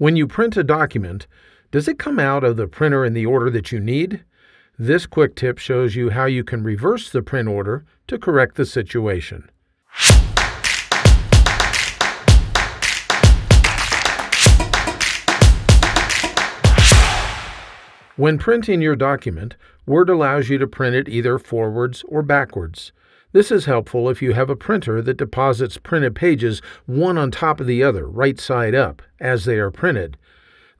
When you print a document, does it come out of the printer in the order that you need? This quick tip shows you how you can reverse the print order to correct the situation. When printing your document, Word allows you to print it either forwards or backwards. This is helpful if you have a printer that deposits printed pages one on top of the other, right side up, as they are printed.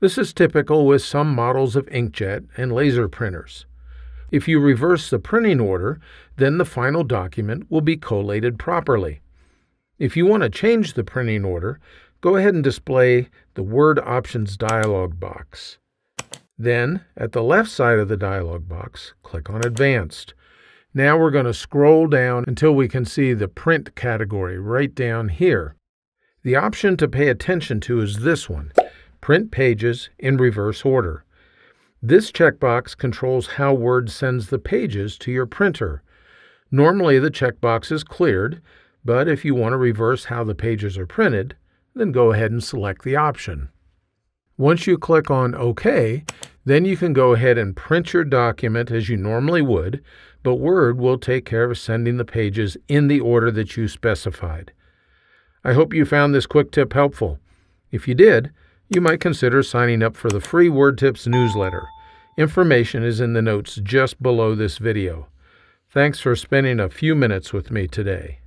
This is typical with some models of inkjet and laser printers. If you reverse the printing order, then the final document will be collated properly. If you want to change the printing order, go ahead and display the Word Options dialog box. Then, at the left side of the dialog box, click on Advanced. Now we're going to scroll down until we can see the Print category right down here. The option to pay attention to is this one, Print Pages in Reverse Order. This checkbox controls how Word sends the pages to your printer. Normally the checkbox is cleared, but if you want to reverse how the pages are printed, then go ahead and select the option. Once you click on OK, then you can go ahead and print your document as you normally would, but Word will take care of sending the pages in the order that you specified. I hope you found this quick tip helpful. If you did, you might consider signing up for the free Word Tips newsletter. Information is in the notes just below this video. Thanks for spending a few minutes with me today.